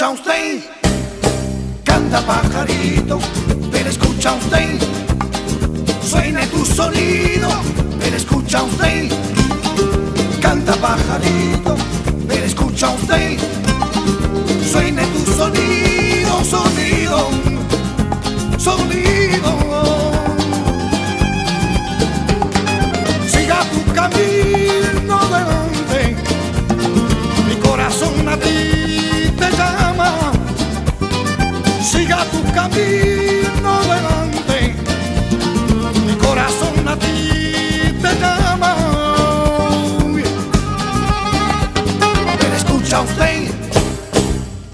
escucha usted, canta pajarito, pero escucha usted, suene tu sonido, pero escucha usted, canta pajarito, pero escucha usted, suene tu sonido, sonido, sonido. Siga tu camino delante, mi corazón a ti te llama. Siga tu camino delante, mi corazón a ti te llama. Pero escucha usted,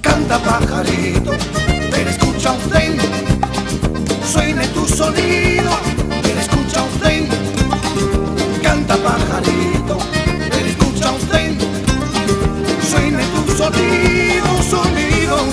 canta pajarito, pero escucha usted, suene tu sonido, pero escucha usted, canta pajarito, pero escucha usted, suene tu sonido, sonido, sonido.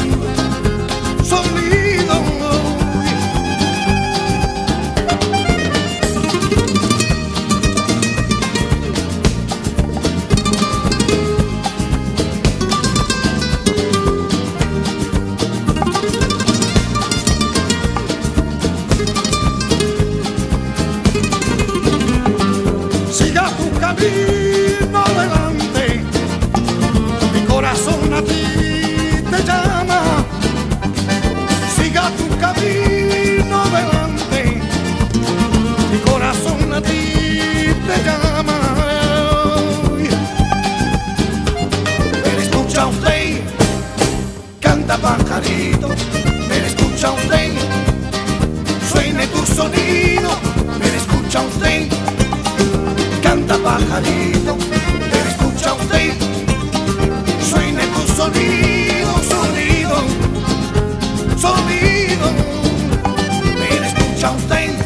Camino adelante, mi corazón a ti te llama. Siga tu camino adelante, mi corazón a ti te llama. Pero escucha usted, canta pajarito, pero escucha usted, suene tu sonido, pero escucha usted, canta pajarito, pero escucha usted, suene tu sonido, sonido, sonido, pero escucha usted.